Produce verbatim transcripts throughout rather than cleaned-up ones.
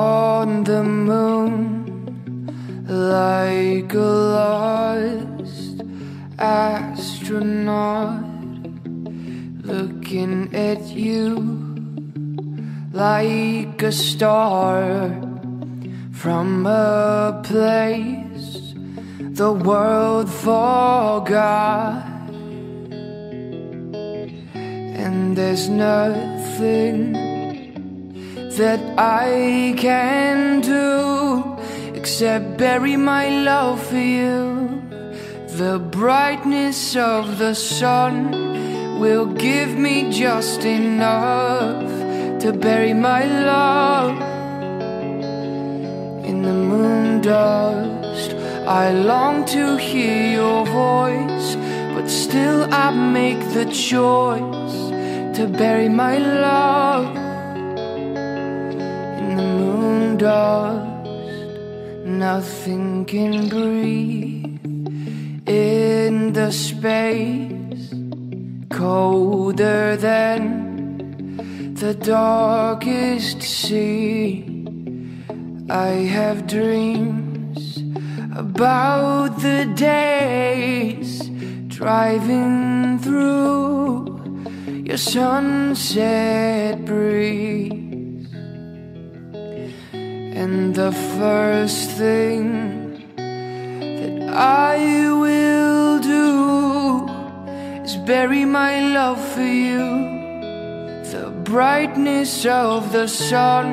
on the moon like a lost astronaut, looking at you like a star from a place the world forgot. And there's nothing that I can do except bury my love for you. The brightness of the sun will give me just enough to bury my love in the moon dust. I long to hear your voice, but still I make the choice to bury my love in the moon dust. Nothing can breathe in the space colder than the darkest sea. I have dreams about the days driving through your sunset breeze. And the first thing that I will do is bury my love for you. The brightness of the sun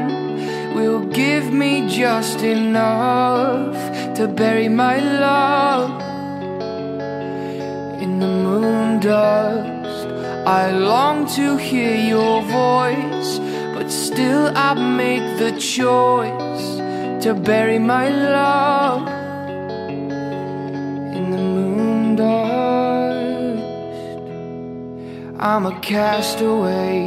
will give me just enough to bury my love in the moon dust. I long to hear your voice, but still I make the choice to bury my love in the moon dust. I'm a castaway,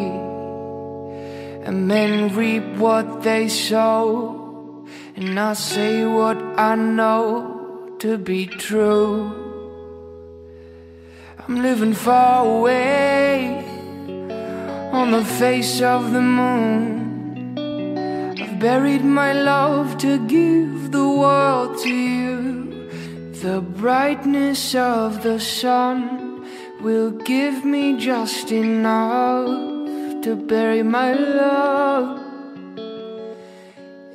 and men reap what they sow, and I say what I know to be true. I'm living far away on the face of the moon. I've buried my love to give the world to you. The brightness of the sun will give me just enough to bury my love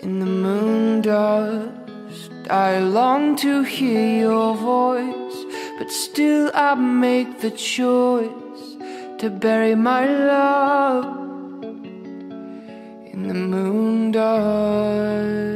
in the moon dust. I long to hear your voice, but still I make the choice to bury my love in the moon dust.